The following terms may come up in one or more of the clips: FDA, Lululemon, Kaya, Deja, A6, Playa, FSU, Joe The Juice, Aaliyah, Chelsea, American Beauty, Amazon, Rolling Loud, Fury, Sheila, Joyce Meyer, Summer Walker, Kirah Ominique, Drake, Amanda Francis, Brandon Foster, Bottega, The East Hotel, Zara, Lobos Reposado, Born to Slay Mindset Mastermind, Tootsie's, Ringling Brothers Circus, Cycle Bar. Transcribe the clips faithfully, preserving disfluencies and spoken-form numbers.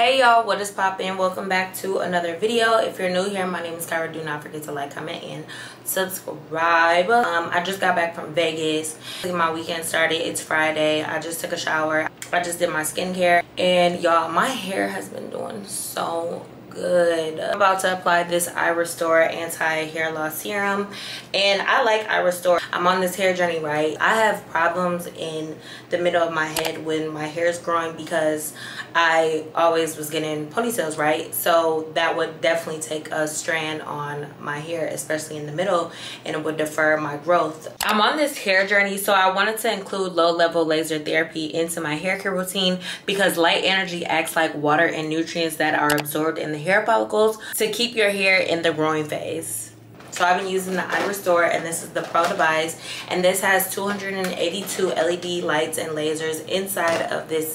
Hey y'all, what is poppin'? Welcome back to another video. If you're new here, my name is Kirah. Do not forget to like, comment, and subscribe. Um, I just got back from Vegas. My weekend started. It's Friday. I just took a shower. I just did my skincare. And y'all, my hair has been doing so good. I'm about to apply this iRestore anti-hair loss serum. And I like iRestore. I'm on this hair journey, right? I have problems in the middle of my head when my hair is growing because I always was getting ponytails, right? So that would definitely take a strand on my hair, especially in the middle, and it would defer my growth. I'm on this hair journey, so I wanted to include low-level laser therapy into my hair care routine because light energy acts like water and nutrients that are absorbed in the hair follicles to keep your hair in the growing phase. So I've been using the iRestore, and this is the Pro device, and this has two hundred eighty-two L E D lights and lasers inside of this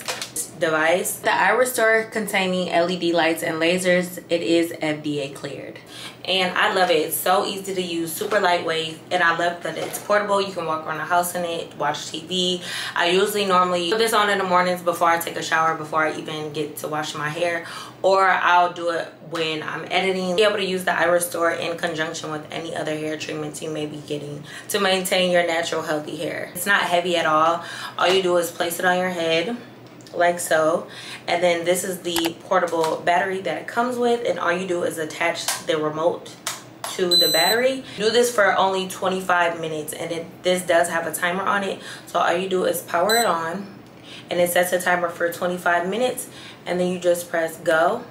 device. The iRestore containing L E D lights and lasers, it is F D A cleared. And I love it. It's so easy to use, super lightweight, and I love that it's portable. You can walk around the house in it, watch T V. I usually normally put this on in the mornings before I take a shower, before I even get to wash my hair, or I'll do it when I'm editing. Be able to use the iRestore in conjunction with any other hair treatments you may be getting to maintain your natural healthy hair. It's not heavy at all. All you do is place it on your head like so, and then this is the portable battery that it comes with, and all you do is attach the remote to the battery. Do this for only twenty-five minutes, and it this does have a timer on it, so all you do is power it on, and it sets a timer for twenty-five minutes, and then you just press go,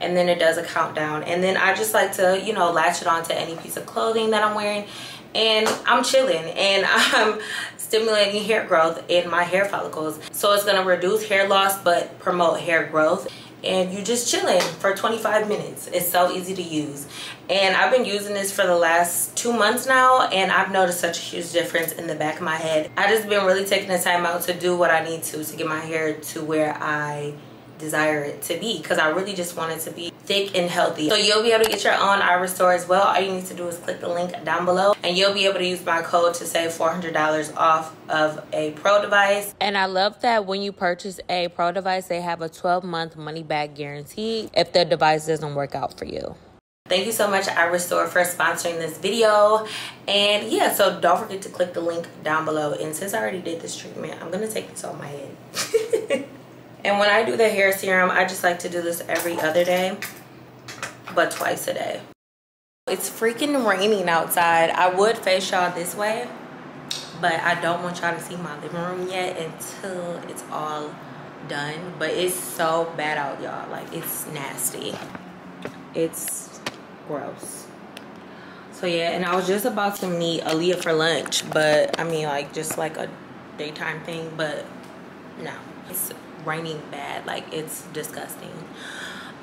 and then it does a countdown. And then I just like to, you know, latch it on to any piece of clothing that I'm wearing, and I'm chilling, and I'm stimulating hair growth in my hair follicles. So it's gonna reduce hair loss but promote hair growth. And you just chilling for twenty-five minutes. It's so easy to use, and I've been using this for the last two months now, and I've noticed such a huge difference in the back of my head. I just been really taking the time out to do what I need to to get my hair to where I desire it to be, because I really just want it to be thick and healthy. So you'll be able to get your own iRestore as well. All you need to do is click the link down below, and you'll be able to use my code to save four hundred dollars off of a Pro device. And I love that when you purchase a Pro device, they have a twelve month money back guarantee if the device doesn't work out for you. Thank you so much, iRestore, for sponsoring this video. And yeah, so don't forget to click the link down below. And since I already did this treatment, I'm gonna take this on my head. And when I do the hair serum, I just like to do this every other day, but twice a day. It's freaking raining outside. I would face y'all this way, but I don't want y'all to see my living room yet until it's all done. But it's so bad out, y'all. Like, it's nasty. It's gross. So, yeah, and I was just about to meet Aaliyah for lunch, but, I mean, like, just like a daytime thing, but no. It's raining bad, like it's disgusting.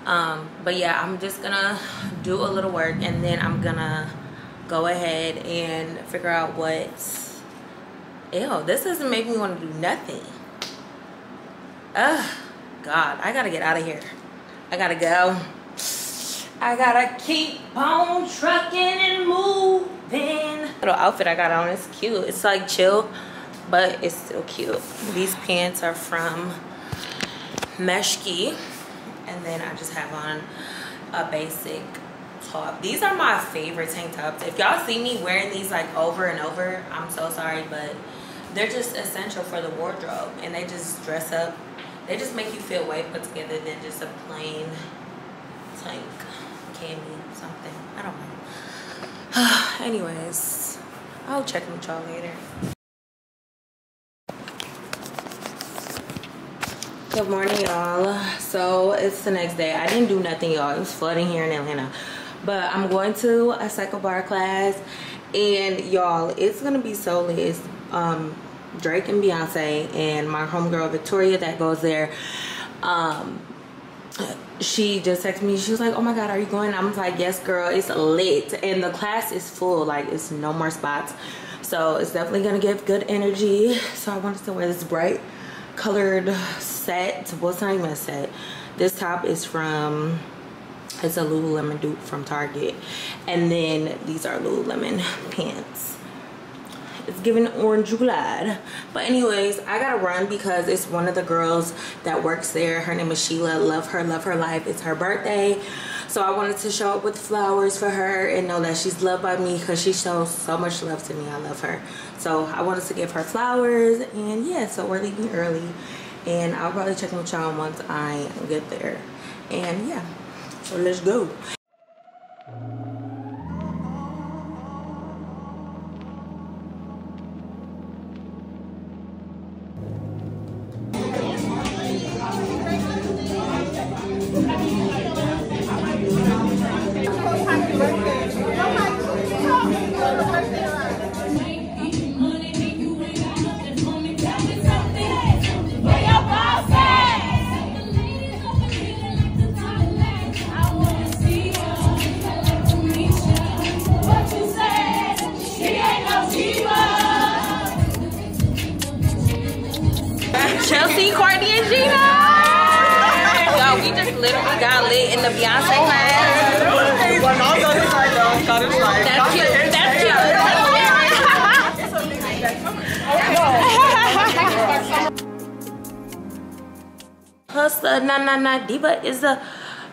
Um but yeah, I'm just gonna do a little work, and then I'm gonna go ahead and figure out what. Ew, this doesn't make me want to do nothing. Ugh, God, I gotta get out of here. I gotta go. I gotta keep on trucking and moving. Little outfit I got on, it's cute. It's like chill, but it's still cute. These pants are from Meshki, and then I just have on a basic top. These are my favorite tank tops. If y'all see me wearing these like over and over, I'm so sorry, but they're just essential for the wardrobe, and they just dress up. They just make you feel way put together than just a plain tank. Can be something, I don't know. Anyways, I'll check with y'all later. Good morning, y'all. So it's the next day. I didn't do nothing, y'all. It was flooding here in Atlanta, but I'm going to a Cycle Bar class, and y'all, it's gonna be so lit. It's um Drake and Beyonce, and my homegirl Victoria that goes there, um she just texted me. She was like, oh my god, are you going? I was like, yes girl, it's lit, and the class is full, like it's no more spots, so it's definitely gonna give good energy. So I wanted to wear this bright colored set. Well, it's not even a set. This top is from, it's a Lululemon dupe from Target, and then these are Lululemon pants, It's giving orange glad. But anyways, I gotta run because it's one of the girls that works there. Her name is Sheila. Love her, love her life. It's her birthday. So I wanted to show up with flowers for her and know that she's loved by me because she shows so much love to me. I love her. So I wanted to give her flowers, and yeah, so we're leaving early. And I'll probably check in with y'all once I get there. And yeah, so let's go. Literally got lit in the Beyonce class. That's cute. That's cute. Hustler, na na na, diva is a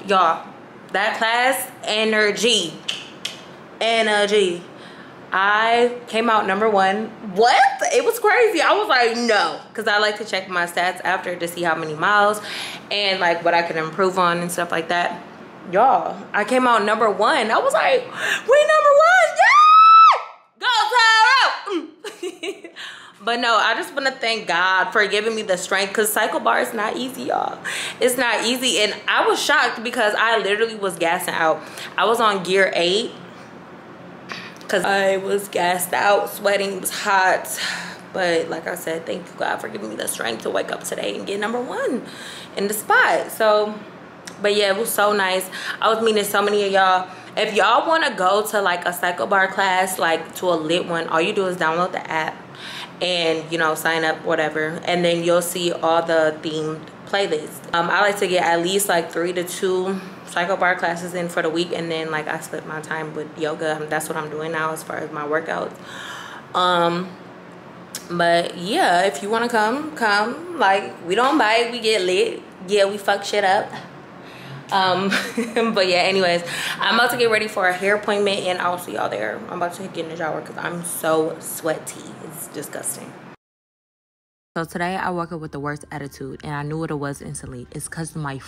y'all. That class energy, energy. I came out number one. What? It was crazy. I was like, no, because I like to check my stats after to see how many miles and like what I could improve on and stuff like that. Y'all, I came out number one. I was like, we number one, yeah! Go Tyro! But no, I just want to thank God for giving me the strength, because Cycle Bar is not easy, y'all. It's not easy. And I was shocked because I literally was gassing out. I was on gear eight because I was gassed out, sweating, it was hot. But like I said, thank you God for giving me the strength to wake up today and get number one in the spot. So, but yeah, it was so nice. I was meeting so many of y'all. If y'all want to go to like a Cycle Bar class, like to a lit one, all you do is download the app and, you know, sign up, whatever. And then you'll see all the themed playlists. Um, I like to get at least like three to two Cycle Bar classes in for the week, and then like I split my time with yoga. That's what I'm doing now as far as my workouts. Um but yeah, if you want to come, come. Like, we don't bite, we get lit. Yeah, we fuck shit up. Um but yeah, anyways, I'm about to get ready for a hair appointment and I'll see y'all there. I'm about to get in the shower because I'm so sweaty, it's disgusting. So today I woke up with the worst attitude, and I knew what it was instantly. It's because my f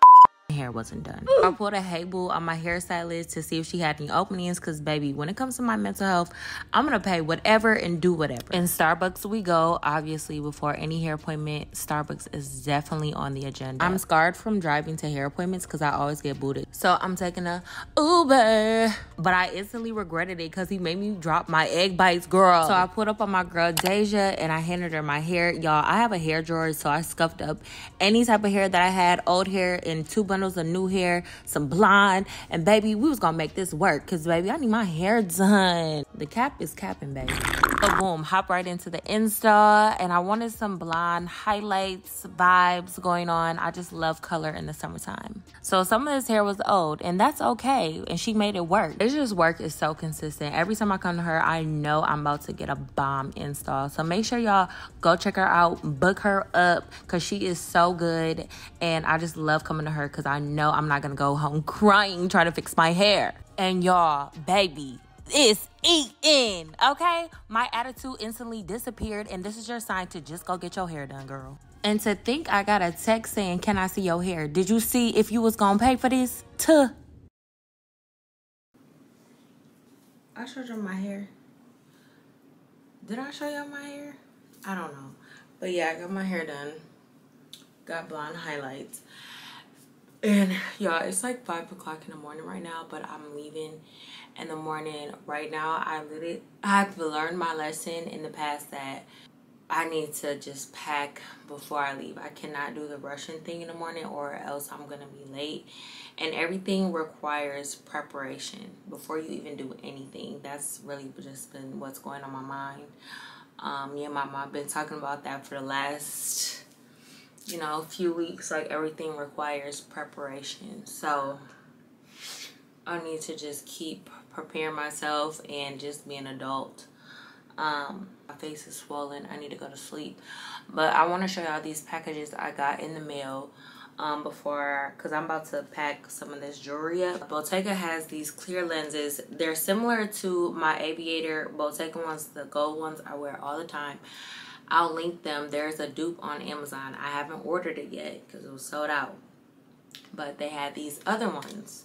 hair wasn't done. Ooh. I pulled a Hey Boo on my hairstylist to see if she had any openings, because baby, when it comes to my mental health, I'm gonna pay whatever and do whatever. In Starbucks we go. Obviously, before any hair appointment, Starbucks is definitely on the agenda. I'm scarred from driving to hair appointments because I always get booted, so I'm taking a Uber, but I instantly regretted it because he made me drop my egg bites, girl. So I pulled up on my girl Deja and I handed her my hair. Y'all, I have a hair drawer, so I scuffed up any type of hair that I had, old hair and two bundles of new hair, some blonde, and baby, we was gonna make this work because baby, I need my hair done. The cap is capping, baby. So boom, hop right into the Insta, and I wanted some blonde highlights vibes going on. I just love color in the summertime. So some of this hair was old, and that's okay, and she made it work. It's just work is so consistent. Every time I come to her, I know I'm about to get a bomb install. So make sure y'all go check her out, book her up, because she is so good, and I just love coming to her because I I know I'm not gonna go home crying trying to fix my hair. And y'all, baby, it's eating, okay? My attitude instantly disappeared, and this is your sign to just go get your hair done, girl. And to think I got a text saying, can I see your hair? Did you see if you was gonna pay for this? Tuh. I showed you my hair. Did I show y'all my hair? I don't know. But yeah, I got my hair done. Got blonde highlights. And y'all, it's like five o'clock in the morning right now, but I'm leaving in the morning. Right now, I literally, I've learned my lesson in the past that I need to just pack before I leave. I cannot do the Russian thing in the morning or else I'm gonna be late. And everything requires preparation before you even do anything. That's really just been what's going on my mind. Um, me and my mom been talking about that for the last, you know, a few weeks. Like, everything requires preparation, so I need to just keep preparing myself and just be an adult. um My face is swollen. I need to go to sleep. But I want to show y'all these packages I got in the mail um, before, because I'm about to pack some of this jewelry up. Bottega has these clear lenses. They're similar to my aviator Bottega ones, the gold ones I wear all the time. I'll link them. There's a dupe on Amazon. I haven't ordered it yet because it was sold out. But they had these other ones,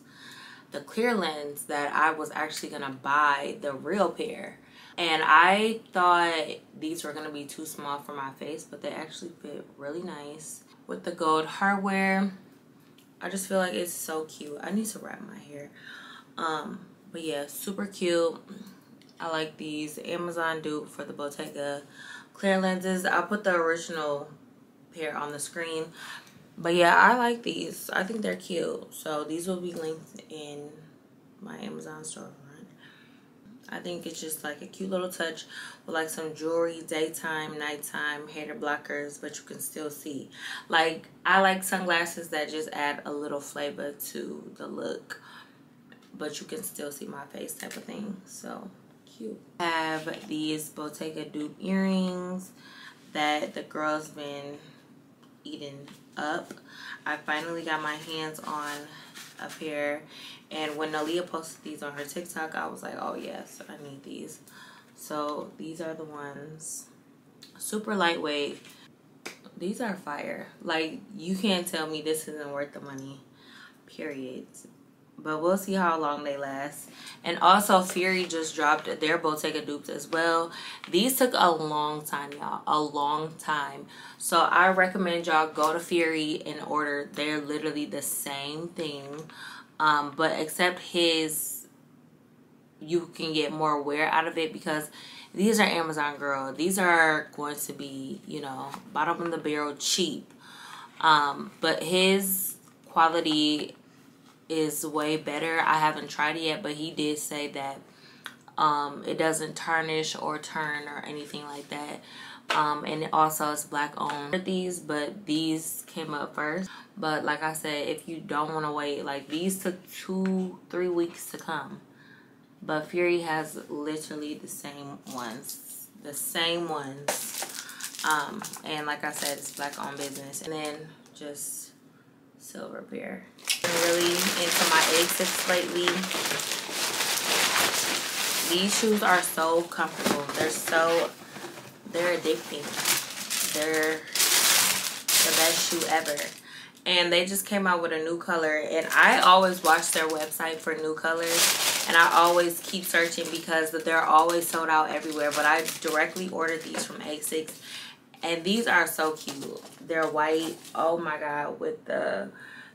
the clear lens, that I was actually going to buy the real pair. And I thought these were going to be too small for my face, but they actually fit really nice. With the gold hardware, I just feel like it's so cute. I need to wrap my hair. Um, but yeah, super cute. I like these. Amazon dupe for the Bottega clear lenses. I'll put the original pair on the screen. But yeah, I like these. I think they're cute. So these will be linked in my Amazon storefront. I think it's just like a cute little touch with like some jewelry, daytime, nighttime, hair blockers, but you can still see. Like, I like sunglasses that just add a little flavor to the look, but you can still see my face type of thing. So cute. I have these Bottega dupe earrings that the girls been eating up. I finally got my hands on a pair, and when Aaliyah posted these on her TikTok, I was like, oh yes, I need these. So these are the ones. Super lightweight. These are fire. Like, you can't tell me this isn't worth the money, period. But we'll see how long they last. And also, Fury just dropped their Bottega dupes as well. These took a long time, y'all. A long time. So I recommend y'all go to Fury and order. They're literally the same thing. Um, but except his, you can get more wear out of it, because these are Amazon, girl. These are going to be, you know, bottom of the barrel cheap. Um, but his quality is way better. I haven't tried it yet, but he did say that um it doesn't tarnish or turn or anything like that, um and also it's black owned. These, but these came up first. But like I said, if you don't want to wait, like, these took two three weeks to come, but Fury has literally the same ones, the same ones um and like I said, it's black owned business. And then just silver pair. I'm really into my A six lately. These shoes are so comfortable. They're so, they're addicting. They're the best shoe ever. And they just came out with a new color. And I always watch their website for new colors. And I always keep searching because they're always sold out everywhere. But I directly ordered these from A six. And these are so cute. They're white. Oh my god, with the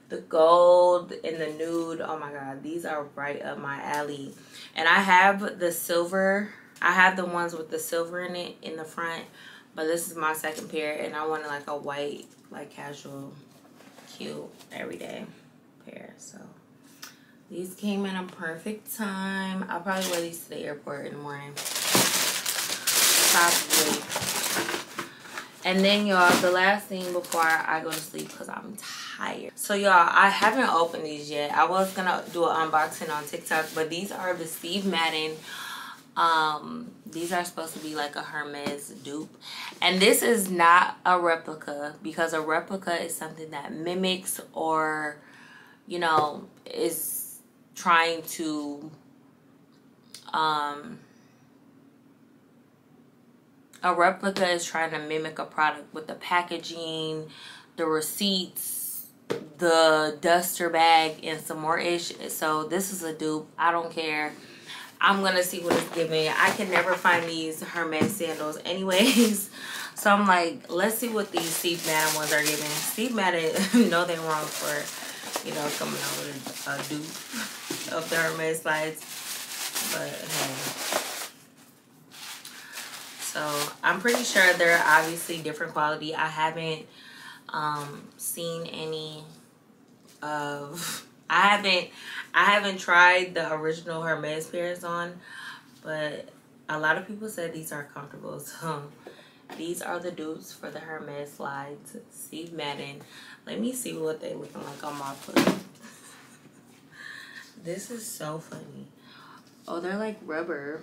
the gold and the nude. Oh my god, these are right up my alley. And I have the silver. I have the ones with the silver in it in the front, but this is my second pair, and I wanted like a white, like casual, cute, everyday pair. So these came in a perfect time. I'll probably wear these to the airport in the morning. Possibly. And then, y'all, the last thing before I go to sleep, because I'm tired. So, y'all, I haven't opened these yet. I was going to do an unboxing on TikTok, but these are the Steve Madden. Um, these are supposed to be like a Hermès dupe. And this is not a replica, because a replica is something that mimics or, you know, is trying to... Um, A replica is trying to mimic a product with the packaging, the receipts, the duster bag, and some more ish. So this is a dupe. I don't care. I'm going to see what it's giving. I can never find these Hermès sandals anyways. So I'm like, let's see what these Steve Madden ones are giving. Steve Madden, no, they're wrong for, you know, coming out with a dupe of the Hermès slides. But hey. So I'm pretty sure they're obviously different quality. I haven't um, seen any of, I haven't, I haven't tried the original Hermès pairs on, but a lot of people said these are comfortable. So these are the dupes for the Hermès slides, Steve Madden. Let me see what they looking like on my foot. This is so funny. Oh, they're like rubber.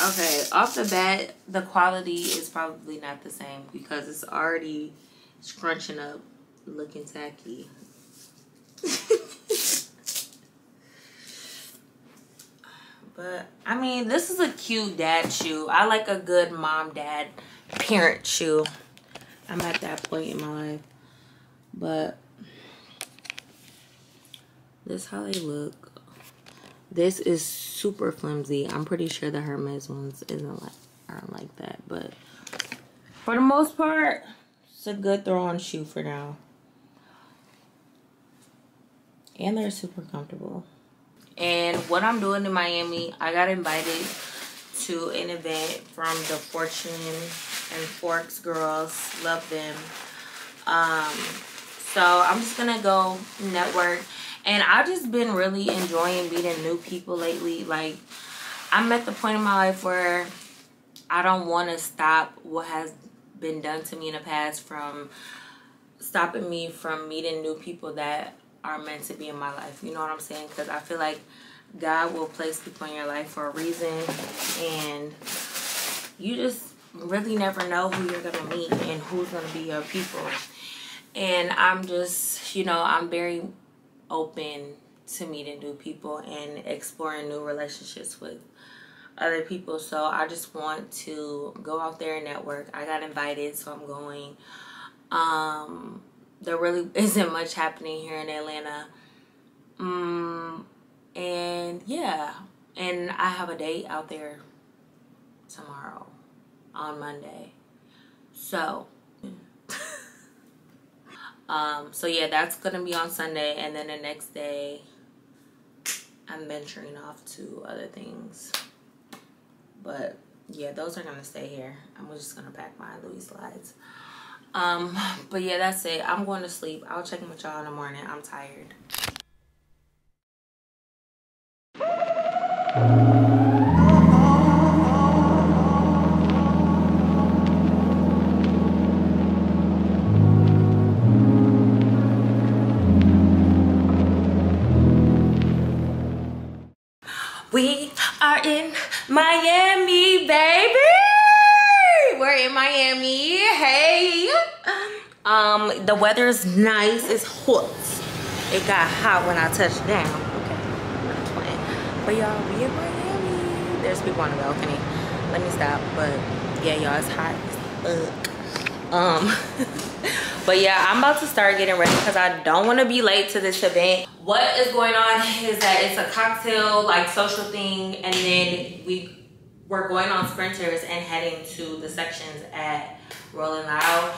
Okay, off the bat, the quality is probably not the same because it's already scrunching up, looking tacky. But I mean, this is a cute dad shoe. I like a good mom, dad, parent shoe. I'm at that point in my life. But this is how they look. This is super flimsy. I'm pretty sure the Hermès ones isn't like aren't like that. But for the most part, it's a good throw-on shoe for now. And they're super comfortable. And what I'm doing in Miami, I got invited to an event from the Fortune and Forks girls. Love them. Um, so I'm just going to go network. And I've just been really enjoying meeting new people lately. Like, I'm at the point in my life where I don't want to stop what has been done to me in the past from stopping me from meeting new people that are meant to be in my life. You know what I'm saying? Because I feel like God will place people in your life for a reason, and you just really never know who you're gonna meet and who's gonna be your people. And I'm just, you know, I'm very open to meeting new people and exploring new relationships with other people. So I just want to go out there and network. I got invited, so I'm going. um There really isn't much happening here in Atlanta. Um, and yeah. And I have a date out there tomorrow on Monday. So, um, so yeah, that's going to be on Sunday. And then the next day, I'm venturing off to other things. But yeah, those are going to stay here. I'm just going to pack my Louis slides. Um, but yeah, that's it. I'm going to sleep. I'll check in with y'all in the morning. I'm tired. We are in Miami, baby. We're in Miami. Hey. Um, the weather's nice. It's hot. It got hot when I touched down. Okay. But y'all, we in Miami. There's people on the balcony. Let me stop. But yeah, y'all, it's hot. Ugh. Um. But yeah, I'm about to start getting ready because I don't want to be late to this event. What is going on is that it's a cocktail, like, social thing, and then we. We're going on sprinters and heading to the sections at Rolling Loud.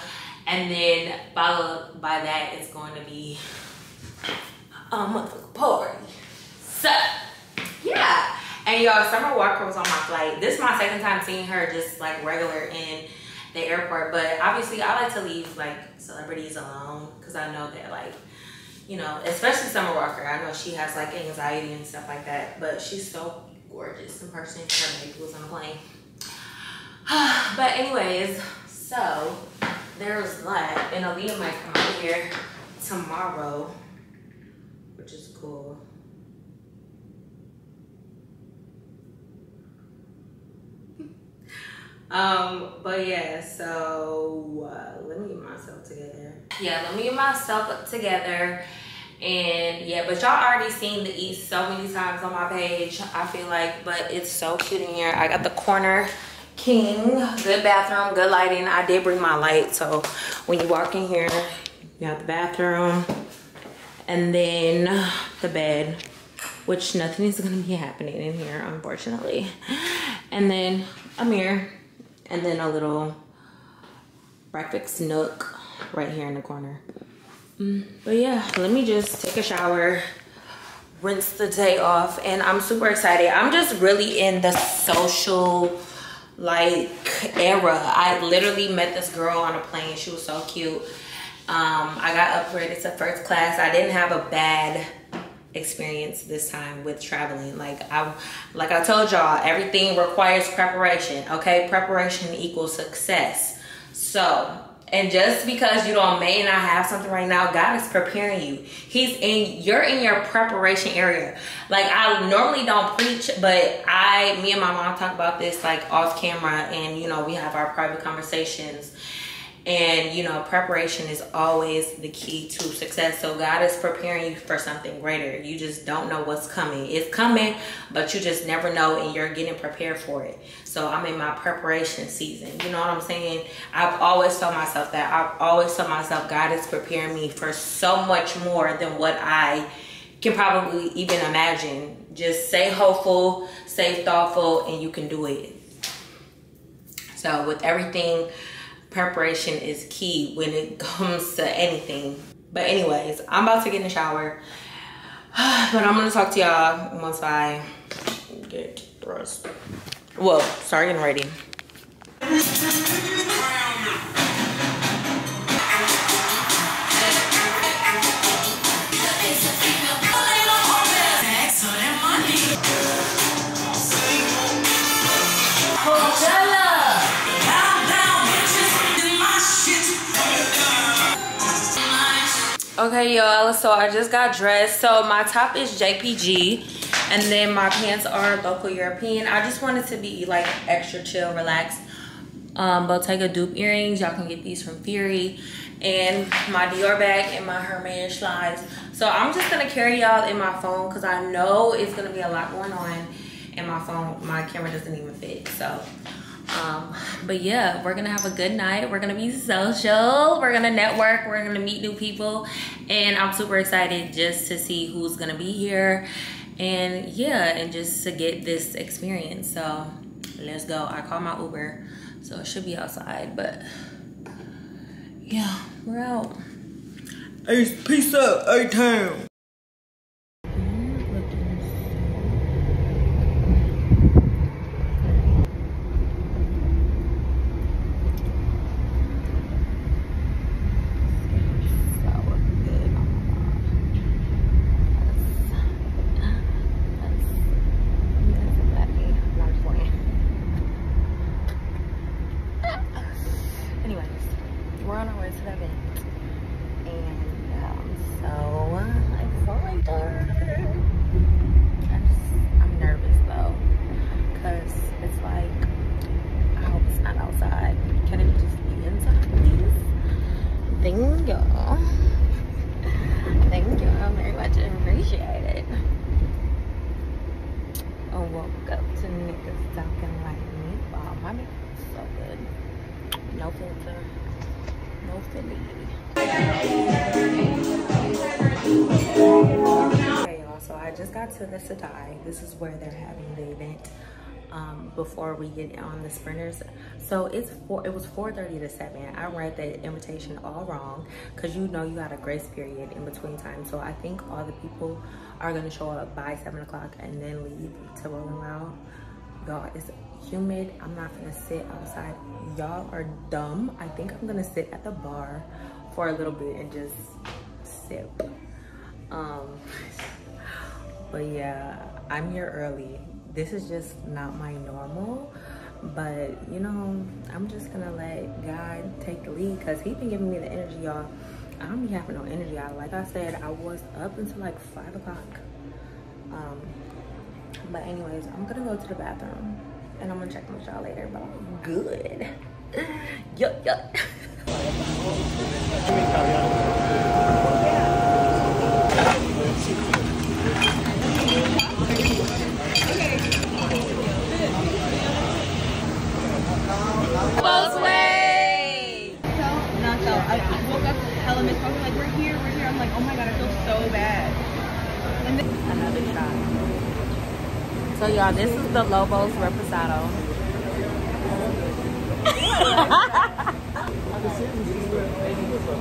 And then followed by that is going to be a motherfucking party. So, yeah. And y'all, Summer Walker was on my flight. This is my second time seeing her just like regular in the airport. But obviously I like to leave like celebrities alone because I know that, like, you know, especially Summer Walker. I know she has like anxiety and stuff like that, but she's so gorgeous in person. Her baby was on a plane. But anyways, so there was that, and Aaliyah might come out here tomorrow, which is cool. Um, but yeah, so uh, let me get myself together. Yeah, let me get myself together. And yeah, but y'all already seen the East so many times on my page, I feel like, but it's so cute in here. I got the corner king, good bathroom, good lighting. I did bring my light, so when you walk in here, you got the bathroom and then the bed, which nothing is gonna be happening in here, unfortunately. And then a mirror and then a little breakfast nook right here in the corner. But yeah, let me just take a shower, rinse the day off, and I'm super excited. I'm just really in the social, like, era. I literally met this girl on a plane. She was so cute. Um, I got upgraded to first class. I didn't have a bad experience this time with traveling. Like I, like I told y'all, everything requires preparation, okay? Preparation equals success. So And just because you don't may not have something right now, God is preparing you. He's in, you're in your preparation area. Like, I normally don't preach, but I, me and my mom talk about this like off camera, and you know, we have our private conversations. And you know, preparation is always the key to success. So God is preparing you for something greater. You just don't know what's coming. It's coming, but you just never know, and you're getting prepared for it. So I'm in my preparation season. You know what I'm saying? I've always told myself that. I've always told myself God is preparing me for so much more than what I can probably even imagine. Just stay hopeful, stay thoughtful, and you can do it. So with everything, preparation is key when it comes to anything. But anyways, I'm about to get in the shower, but I'm gonna talk to y'all once I get dressed. Well, start getting ready. Okay, y'all, so I just got dressed. So my top is J P G, and then my pants are Local European. I just wanted to be like extra chill, relaxed. Um, Bottega dupe earrings. Y'all can get these from Fury. And my Dior bag and my Hermès slides. So I'm just gonna carry y'all in my phone, because I know it's gonna be a lot going on, and my phone, my camera doesn't even fit, so. Um, but yeah, we're gonna have a good night. We're gonna be social, we're gonna network, we're gonna meet new people, and I'm super excited just to see who's gonna be here, and yeah, and just to get this experience. So let's go. I called my Uber, so it should be outside, but yeah, we're out. Hey, peace up, A-Town. To the Sadai, this is where they're having the event um, before we get on the sprinters. So it's four, it was four thirty to seven. I read the invitation all wrong, because you know you got a grace period in between time. So I think all the people are going to show up by seven o'clock and then leave to Rolling Loud. Y'all, it's humid. I'm not going to sit outside. Y'all are dumb. I think I'm going to sit at the bar for a little bit and just sip. Um... But yeah, I'm here early. This is just not my normal, but you know, I'm just gonna let God take the lead, because he's been giving me the energy, y'all. I don't be having no energy, y'all. Like I said, I was up until like five o'clock. Um, but anyways, I'm gonna go to the bathroom and I'm gonna check with y'all later, but I'm good. Yup, yup. Both ways! So, not so. I woke up hella missed. I was like, we're here, we're here. I'm like, oh my god, I feel so bad. And then another shot. So, y'all, this is the Lobos Reposado.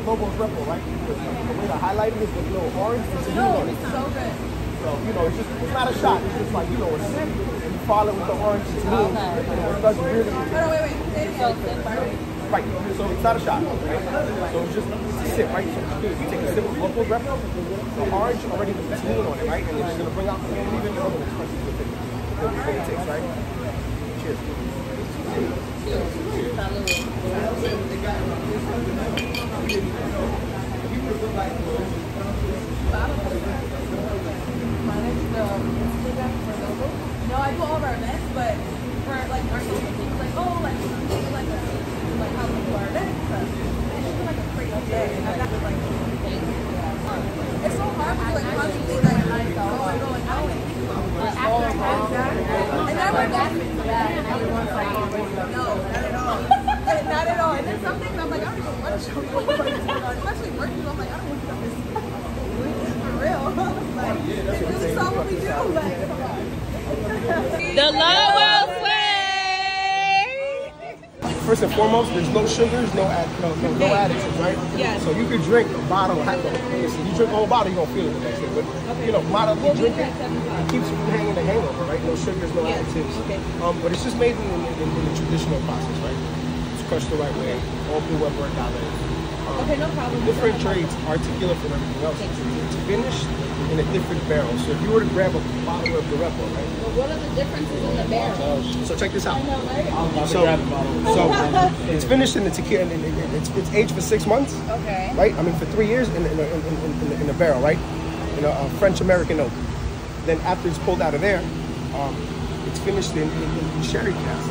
Lobos Repo, right? The way the highlighting is the little orange. No, it's so good. So, you know, it's just, it's not a shot. It's just like, you know, a sip. Follow with the orange to move. Right, so it's not a shot, right? So just sip, right? So you take a sip of local rep, the orange already with the spoon on it, right? And you're just going to bring out the candy and you're going to express it with it. Takes, right? Cheers. Cheers. Cheers. No, I do all of our events, but for like our social people, like, oh, like, like, like how we do our events and stuff. It's just like a crazy day. I got to like, it's so hard to like constantly like, oh, I'm going out and think about it. After I and I went back into that, and I was like, no, not at all. Not at all. And then some things I'm like, I don't even want to show you. Especially working, I'm like, I don't want to show this. For real. Like, this is all what we do. Like, come on. The Lobos way! First and foremost, there's no sugars, no add, no, no, no additives, right? Yes. So you could drink a bottle of hot cocoa. Listen, you drink a whole bottle, you're going to feel it the next day. But, you know, moderately well, drink it, it keeps you from hanging the hangover, right? No sugars, no yes. additives. Okay. Um, but it's just made in, in, in the traditional process, right? It's crushed the right way, all through what work out is. Um, okay, no problem. Different trades articulate from everything else. It's finished in a different barrel. So if you were to grab a bottle of Garepo, right? Well, what are the differences in the barrel? So check this out. I know, right? I'm about so, to grab a bottle. So it's finished in the tequila, and it's, it's aged for six months. Okay. Right? I mean, for three years in, in, in, in, in, in a barrel, right? In a, a French American oak. Then after it's pulled out of there, um, it's finished in, in, in sherry casks.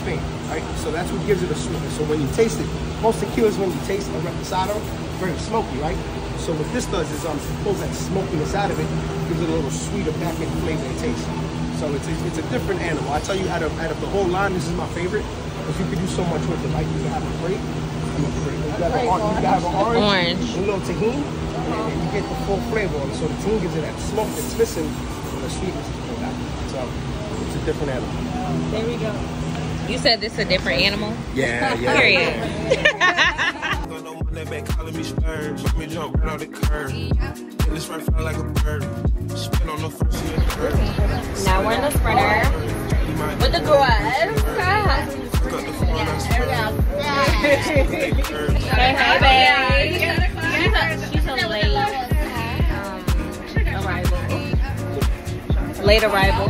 Spain, right? So that's what gives it a sweetness. So when you taste it, most tequilas when you taste a reposado, very smoky, right? So what this does is um, it pulls that smokiness out of it, gives it a little sweeter back end flavor and taste. So it's, it's, it's a different animal. I tell you, out of out of the whole line, this is my favorite because you can do so much with it. Like you can have a grape, I mean, grape. You can have, an, you can have an orange, orange, a little tahini, and, and you get the full flavor on it. So the tahini gives it that smoke that's missing and the sweetness that comes out. So it's a different animal. There we go. You said this is a different animal? Yeah, yeah. Period. No money back calling me splurge. Let me jump right on the curb. And the sprint fly like a bird. Spin on the first and third. Now we're in the sprinter. With the gloves. There we go. Hey, hey, babe. She's a late um, arrival. Late arrival.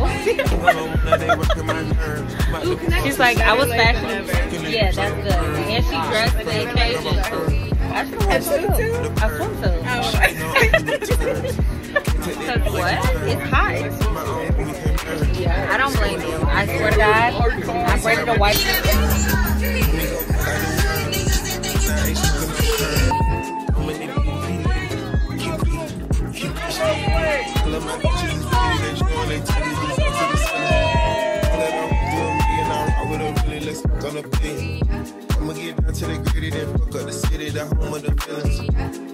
She's like, I was fashionable. Yeah, that's good. And she dressed in a crazy. I should have swimsuit. A swimsuit. Cause what? It's hot. Yeah, I don't blame you. I swear to God, I'm ready to wipe it. They tell you to the sun. All that I'm doing me and I would have really listen on the pay. I'ma get down to the gritty, then fuck up the city, the home of the villains.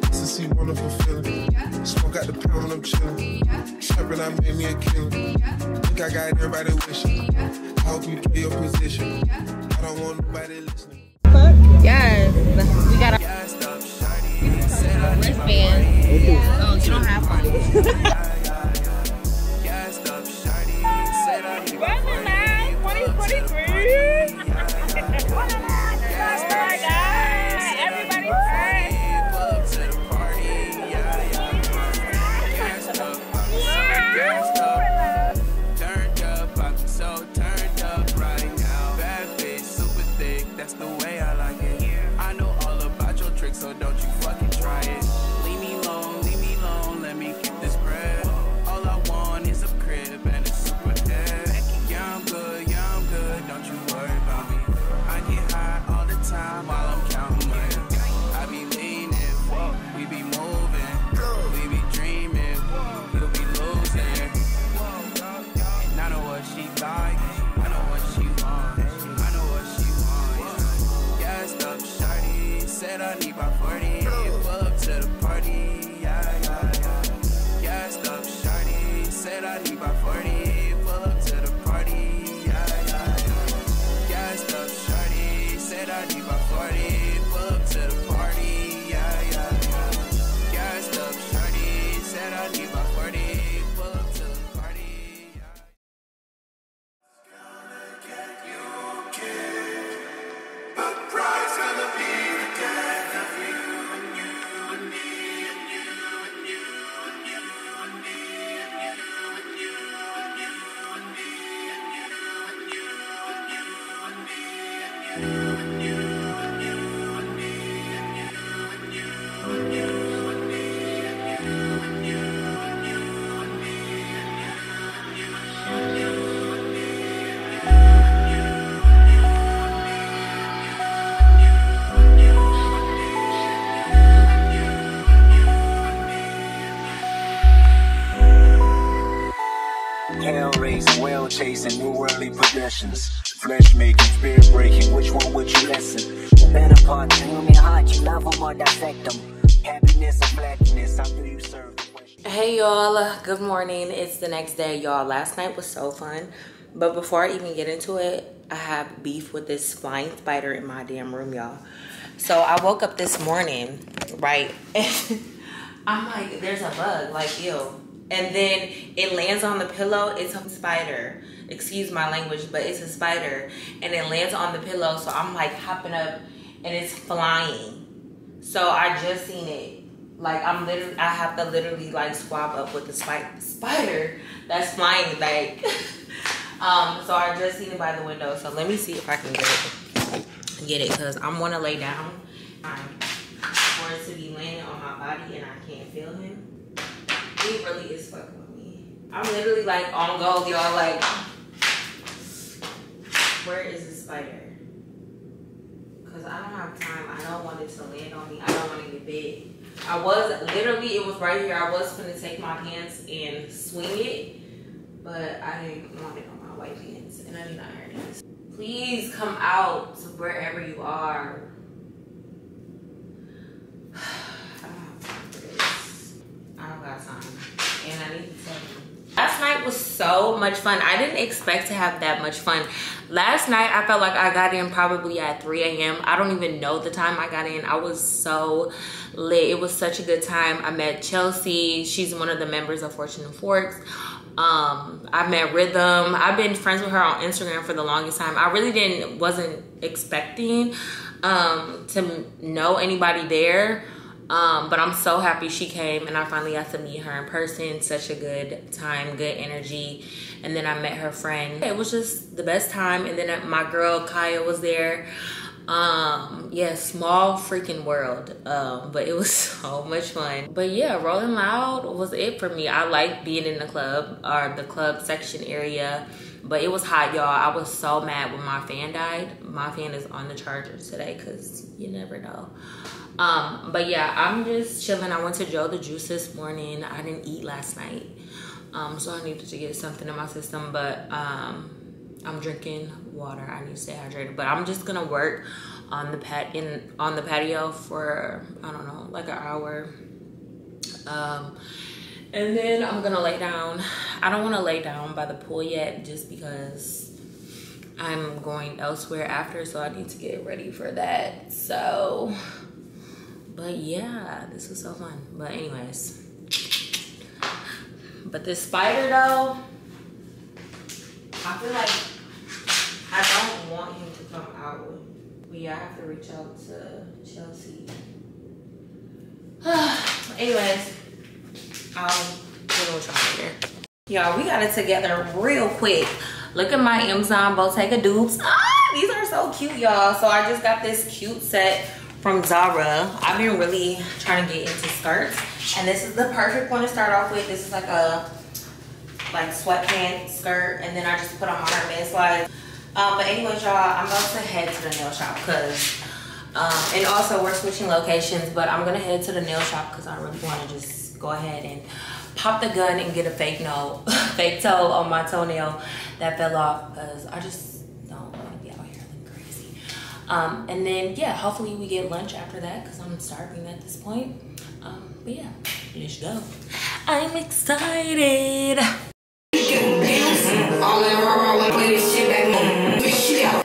It's a see wonderful feeling. Smoke out the pound, I'm chilling. Trapping, I made me a killer. Think I got everybody wishing. I hope you play your position. I don't want nobody listening. Yes, we got our wristband. Oh, you don't have one. You and you and you and you and you and you and you. chasing new worldly possessions. Flesh making, spirit breaking, which one would you lessen? The better parts of human heart, you love them or dissect them. Happiness and blackness, how do you serve the question? Hey y'all, good morning. It's the next day, y'all. Last night was so fun. But before I even get into it, I have beef with this flying spider in my damn room, y'all. So I woke up this morning, right? I'm like, there's a bug, like, ew. And then it lands on the pillow. It's a spider. Excuse my language, but it's a spider. And it lands on the pillow. So I'm like hopping up and it's flying. So I just seen it. Like I'm literally, I have to literally like swab up with the spi spider that's flying. Like, um, so I just seen it by the window. So let me see if I can get it. Get it, cause I'm wanna lay down for it to be landing on my body and I can't feel him. It really is fucking with me. I'm literally like on gold, y'all. Like, where is the spider? Cause I don't have time. I don't want it to land on me. I don't want to get bit. I was literally, it was right here. I was gonna take my pants and swing it, but I didn't want it on my white pants, and I did not iron this. Please come out to wherever you are. I don't got time, and I need to tell you. Last night was so much fun. I didn't expect to have that much fun. Last night, I felt like I got in probably at three A M I don't even know the time I got in. I was so lit. It was such a good time. I met Chelsea. She's one of the members of Fortune and Forks. Um, I met Rhythm. I've been friends with her on Instagram for the longest time. I really didn't, wasn't expecting um, to know anybody there. Um, but I'm so happy she came and I finally got to meet her in person. Such a good time, good energy. And then I met her friend. It was just the best time. And then my girl Kaya was there. Um, yeah, small freaking world. Um, but it was so much fun. But yeah, Rolling Loud was it for me. I like being in the club or the club section area. But it was hot, y'all. I was so mad when my fan died. My fan is on the charger today because you never know. Um, but yeah, I'm just chilling. I went to Joe The Juice this morning. I didn't eat last night. Um, so I needed to get something in my system. But um, I'm drinking water. I need to stay hydrated. But I'm just going to work on the pat in on the patio for, I don't know, like an hour. Um... And then I'm gonna lay down. I don't wanna lay down by the pool yet just because I'm going elsewhere after, so I need to get ready for that. So, but yeah, this was so fun. But anyways, but this spider though, I feel like I don't want him to come out. But yeah, I have to reach out to Chelsea. Anyways. I'll we'll try later. Y'all, we got it together real quick. Look at my Amazon Bottega dupes. Ah, these are so cute, y'all. So I just got this cute set from Zara. I've been really trying to get into skirts. And this is the perfect one to start off with. This is like a like sweatpants skirt. And then I just put on my Hermès slides. Um, but anyways, y'all, I'm about to head to the nail shop because um, and also we're switching locations, but I'm gonna head to the nail shop because I really wanna just go ahead and pop the gun and get a fake nail, fake toe on my toenail that fell off because I just don't want to be out here looking crazy. Um, and then yeah, hopefully we get lunch after that because I'm starving at this point. Um, but yeah, let's go. I'm excited.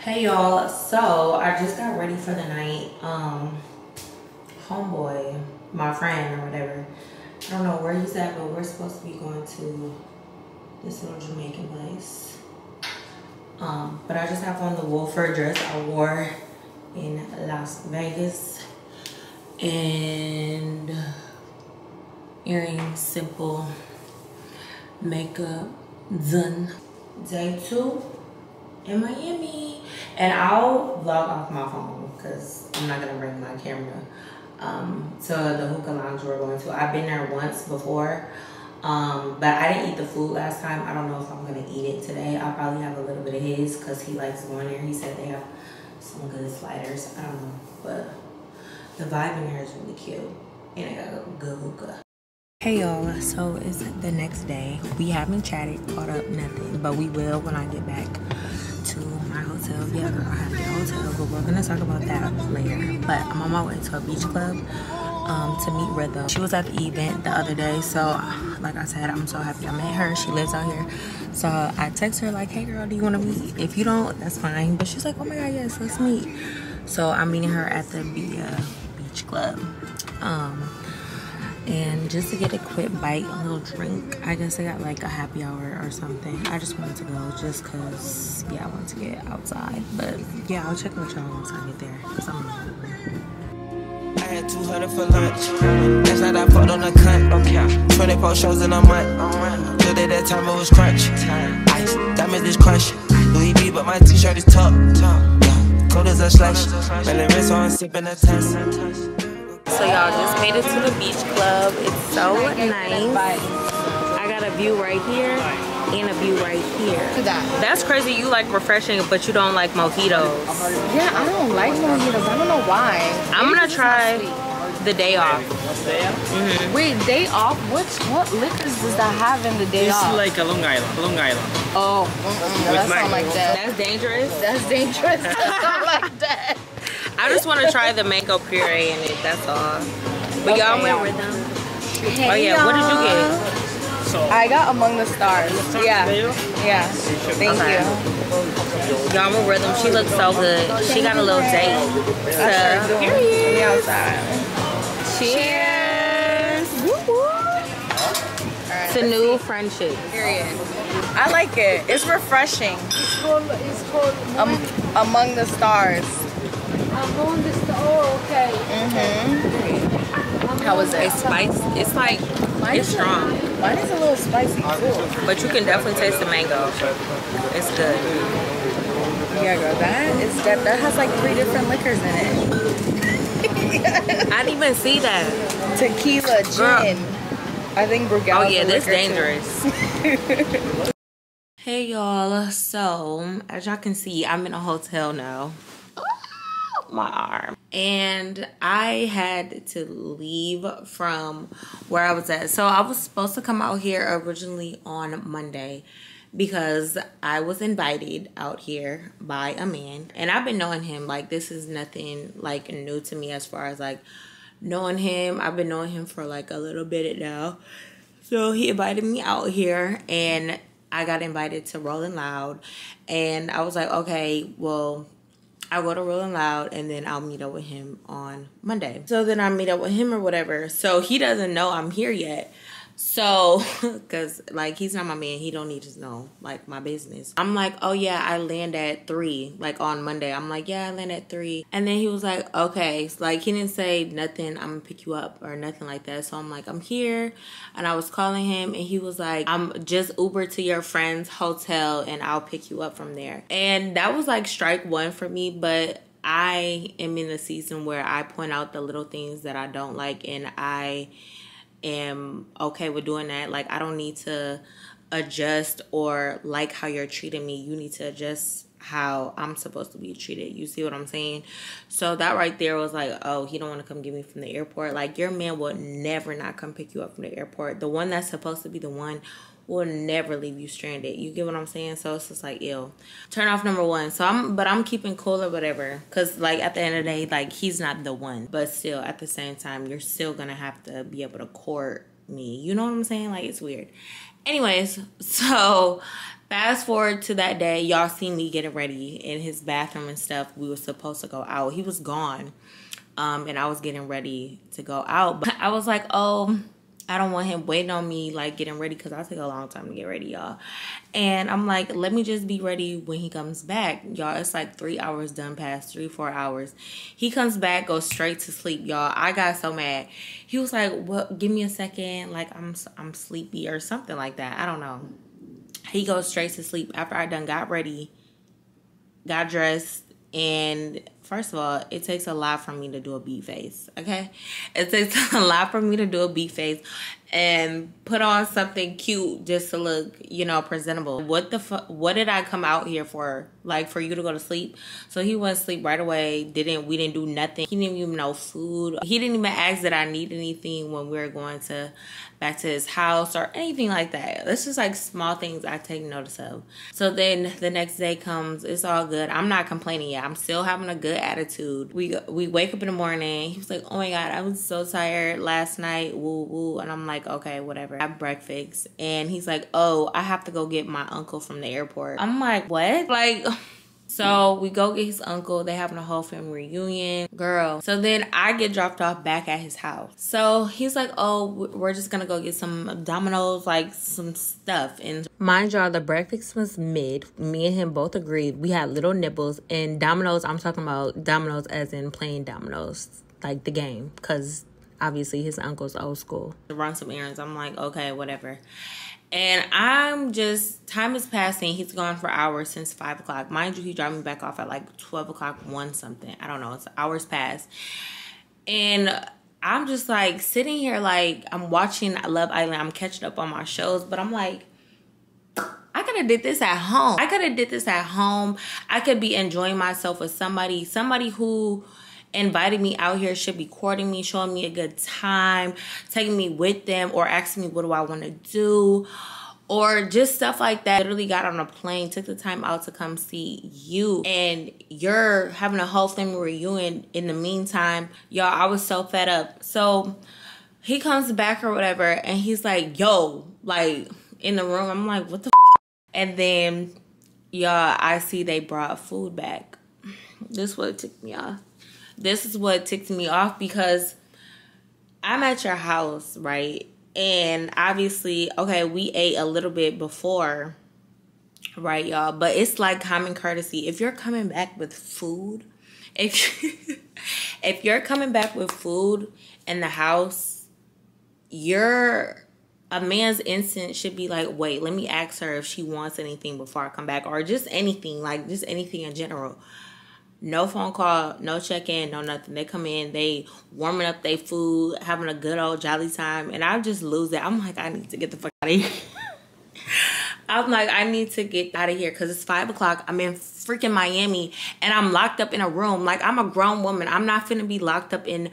Hey y'all, so I just got ready for the night. Um, homeboy, my friend or whatever. I don't know where he's at, but we're supposed to be going to this little Jamaican place. Um, but I just have on the wool fur dress I wore in Las Vegas. And earrings, simple makeup done. Day two in Miami. And I'll vlog off my phone because I'm not going to bring my camera. Um, to the hookah lounge we're going to. I've been there once before, um, but I didn't eat the food last time. I don't know if I'm gonna eat it today. I'll probably have a little bit of his because he likes going there. He said they have some good sliders. I don't know, but the vibe in here is really cute and I got a good hookah. Hey y'all, so it's the next day. We haven't chatted, caught up, nothing, but we will when I get back to my hotel. Yeah, girl, I have the hotel, but we're gonna talk about that later. But I'm on my way to a beach club um to meet Rhythm. She was at the event the other day, so like I said, I'm so happy I met her. She lives out here, so I text her like, hey girl, do you want to meet? If you don't, that's fine. But she's like, oh my god, yes, let's meet. So I'm meeting her at the Baia Beach Club. um And just to get a quick bite, a little drink. I guess I got like a happy hour or something. I just wanted to go just because, yeah, I wanted to get outside. But yeah, I'll check with y'all once I get there because I'm not. I had two hundred for lunch. That's not I fucked on the cunt. Okay. twenty-four shows in a month. Till that time it was crunch. Ice, diamonds is crunch. Louis V, but my t-shirt is tough. Cold as a slush. Belly wrist on, sipping a test. So y'all just made it to the beach club. It's so nice. I got a view right here and a view right here. That's crazy. You like refreshing, but you don't like mojitos. Yeah, I don't like mojitos. I don't know why. I'm gonna try the day off. Mm-hmm. Wait, day off? What what liquors does that have in the day it's off? It's like a Long Island. Long Island. Oh, mm-hmm. That's not like that. That's dangerous. That's dangerous. That's not like that. I just want to try the mango puree in it, that's all. But okay, y'all went with them. Hey, oh yeah, what did you get? So I got Among the Stars. Yeah, yeah, thank okay. you. Y'all went with them, she looks so good. She got a little date. So, sure here he is. Outside. Cheers. Cheers. It's a new friendship. Period. I like it, it's refreshing. It's called, it's called um, Among the Stars. I'm on this. Oh, okay. Mm-hmm. How was it? It's spicy. It's like, mine it's strong. A, mine is a little spicy too. But you can definitely taste the mango. It's good. Yeah, girl, that is that. That has like three different liquors in it. Yes. I didn't even see that. Tequila, gin. Girl. I think Brugal. Oh yeah, that's dangerous. Hey y'all. So as y'all can see, I'm in a hotel now. My arm, and I had to leave from where I was at. So I was supposed to come out here originally on Monday because I was invited out here by a man, and I've been knowing him, like this is nothing like new to me as far as like knowing him. I've been knowing him for like a little bit now. So he invited me out here and I got invited to Rolling Loud, and I was like, okay, well, I go to Rolling Loud and then I'll meet up with him on Monday. So then I meet up with him or whatever. So he doesn't know I'm here yet. So, cause like he's not my man. He don't need to know like my business. I'm like, oh yeah, I land at three, like on Monday. I'm like, yeah, I land at three. And then he was like, okay. So, like he didn't say nothing, I'm gonna pick you up or nothing like that. So I'm like, I'm here. And I was calling him and he was like, I'm just Uber to your friend's hotel and I'll pick you up from there. And that was like strike one for me, but I am in the season where I point out the little things that I don't like, and I am okay with doing that. Like I don't need to adjust or like how you're treating me. You need to adjust how I'm supposed to be treated. You see what I'm saying? So that right there was like, oh, he don't want to come get me from the airport. Like your man will never not come pick you up from the airport. The one that's supposed to be the one will never leave you stranded. You get what I'm saying? So it's just like, ew. Turn off number one. So I'm, but I'm keeping cool or whatever. Cause like at the end of the day, like he's not the one. But still at the same time, you're still gonna have to be able to court me. You know what I'm saying? Like it's weird. Anyways, so fast forward to that day. Y'all see me getting ready in his bathroom and stuff. We were supposed to go out. He was gone. Um, and I was getting ready to go out. But I was like, oh, I don't want him waiting on me, like, getting ready, because I take a long time to get ready, y'all. And I'm like, let me just be ready when he comes back. Y'all, it's like three hours done past, three, four hours. He comes back, goes straight to sleep, y'all. I got so mad. He was like, well, give me a second. Like, I'm, I'm sleepy or something like that. I don't know. He goes straight to sleep after I done got ready, got dressed, and first of all, it takes a lot for me to do a beat face, okay? It takes a lot for me to do a beat face. and put on something cute just to look, you know, presentable. What the fuck? What did I come out here for? Like, for you to go to sleep? So he went to sleep right away. Didn't, we didn't do nothing. He didn't even know food. He didn't even ask that I need anything when we were going to back to his house or anything like that. That's just like small things I take notice of. So then the next day comes, it's all good. I'm not complaining yet. I'm still having a good attitude. We we wake up in the morning. He was like, oh my God, I was so tired last night, woo woo. And I'm like, okay, whatever. I have breakfast. And he's like, oh, I have to go get my uncle from the airport. I'm like, what? Like, so we go get his uncle. They having a whole family reunion, girl. So then I get dropped off back at his house. So he's like, oh, we're just gonna go get some Domino's, like some stuff. And mind y'all, the breakfast was mid. Me and him both agreed. We had little nibbles. And Domino's, I'm talking about Domino's as in playing Domino's, like the game, because obviously his uncle's old school. To run some errands. I'm like, okay, whatever. And I'm just, time is passing. He's gone for hours since five o'clock. Mind you, he dropped me back off at like twelve o'clock, one something. I don't know. It's hours past. And I'm just like sitting here like I'm watching I Love Island. I'm catching up on my shows. But I'm like, I could have did this at home. I could have did this at home. I could be enjoying myself with somebody. Somebody who inviting me out here should be courting me, showing me a good time, taking me with them, or asking me what do I want to do, or just stuff like that. Literally got on a plane, took the time out to come see you, and you're having a whole family reunion in the meantime. Y'all, I was so fed up. So he comes back or whatever, and he's like, yo, like, in the room. I'm like, what the f-? And then, y'all, I see they brought food back. This is what took me off. This is what ticked me off, because I'm at your house, right? And obviously, okay, we ate a little bit before, right, y'all? But it's like common courtesy. If you're coming back with food, if, if you're coming back with food in the house, you're... a man's instinct should be like, wait, let me ask her if she wants anything before I come back, or just anything, like just anything in general. No phone call, no check-in, no nothing. They come in, they warming up their food, having a good old jolly time. And I just lose it. I'm like, I need to get the fuck out of here. I'm like, I need to get out of here, because it's five o'clock. I'm in freaking Miami, and I'm locked up in a room. Like, I'm a grown woman. I'm not finna be locked up in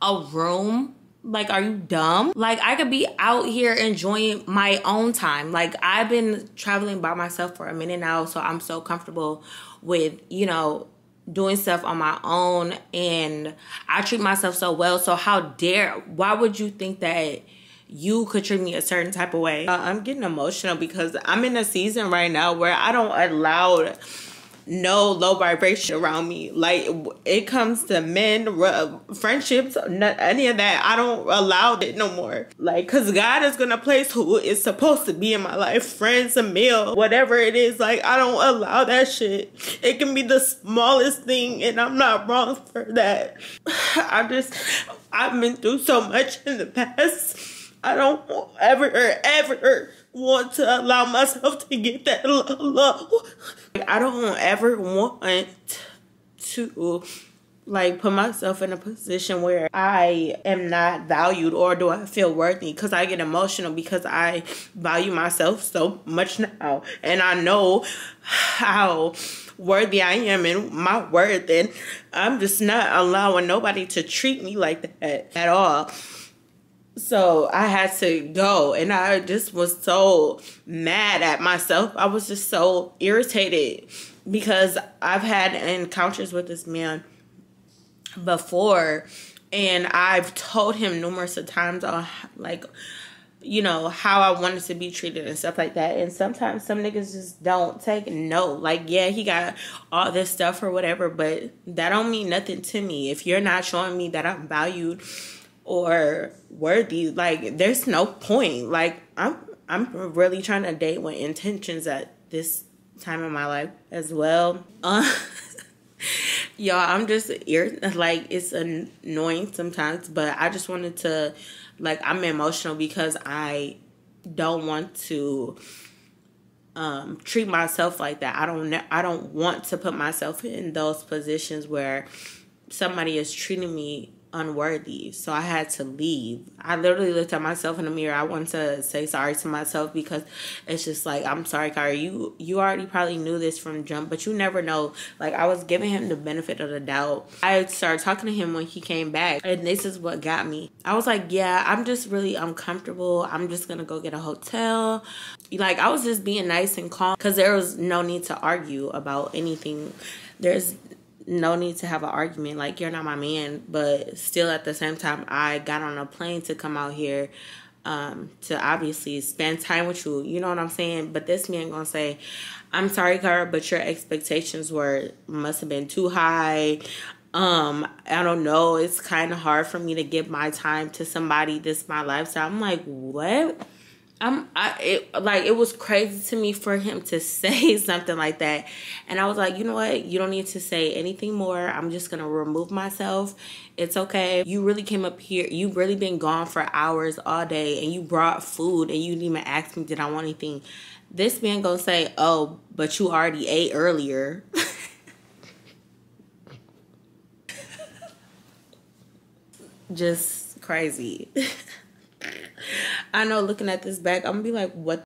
a room. Like, are you dumb? Like, I could be out here enjoying my own time. Like, I've been traveling by myself for a minute now, so I'm so comfortable with, you know, doing stuff on my own, and I treat myself so well. So how dare, why would you think that you could treat me a certain type of way? Uh, I'm getting emotional, because I'm in a season right now where I don't allow no low vibration around me. Like, it comes to men, friendships, not any of that. I don't allow it no more. Like, because God is going to place who is supposed to be in my life. Friends, a meal, whatever it is. Like, I don't allow that shit. It can be the smallest thing, and I'm not wrong for that. I just, I've been through so much in the past. I don't ever, ever want to allow myself to get that low. I don't ever want to, like, put myself in a position where I am not valued, or do I feel worthy, because I get emotional, because I value myself so much now. And I know how worthy I am and my worth, and I'm just not allowing nobody to treat me like that at all. So I had to go, and I just was so mad at myself. I was just so irritated, because I've had encounters with this man before, and I've told him numerous of times on, like, you know, how I wanted to be treated and stuff like that. And sometimes some niggas just don't take no. Like, yeah, he got all this stuff or whatever, but that don't mean nothing to me. If you're not showing me that I'm valued or worthy, like, there's no point. Like, I'm I'm really trying to date with intentions at this time in my life as well. Uh, y'all, I'm just, like, it's annoying sometimes, but I just wanted to, like, I'm emotional because I don't want to um, treat myself like that. I don't, I don't want to put myself in those positions where somebody is treating me unworthy. So I had to leave. I literally looked at myself in the mirror. I wanted to say sorry to myself because it's just like, I'm sorry, Kirah. You, you already probably knew this from jump, but you never know. Like, I was giving him the benefit of the doubt. I started talking to him when he came back, and this is what got me. I was like, yeah, I'm just really uncomfortable. I'm just going to go get a hotel. Like, I was just being nice and calm because there was no need to argue about anything. There's no need to have an argument. Like, you're not my man, but still at the same time, I got on a plane to come out here um, to obviously spend time with you. You know what I'm saying? But this man gonna say, I'm sorry, Kirah, but your expectations were, must have been too high. Um, I don't know. It's kind of hard for me to give my time to somebody. This is my lifestyle. I'm like, what? I'm, I, it, like, it was crazy to me for him to say something like that. And I was like, you know what? You don't need to say anything more. I'm just going to remove myself. It's okay. You really came up here. You've really been gone for hours all day, and you brought food, and you didn't even ask me did I want anything. This man gonna say, oh, but you already ate earlier. Just crazy. I know, looking at this bag, I'm gonna be like, what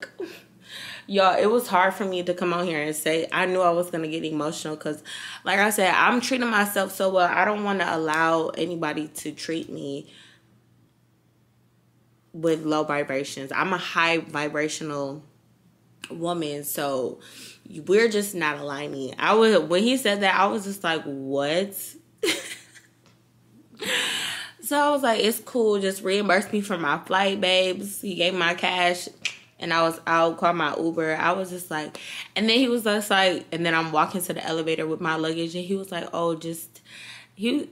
the fuck? Y'all, it was hard for me to come out here and say, I knew I was gonna get emotional because, like I said, I'm treating myself so well. I don't want to allow anybody to treat me with low vibrations. I'm a high vibrational woman, so we're just not aligning. I was, when he said that, I was just like, what? So I was like, it's cool. Just reimburse me for my flight, babes. He gave my cash, and I was out, called my Uber. I was just like, and then he was just like, and then I'm walking to the elevator with my luggage, and he was like, oh, just, he,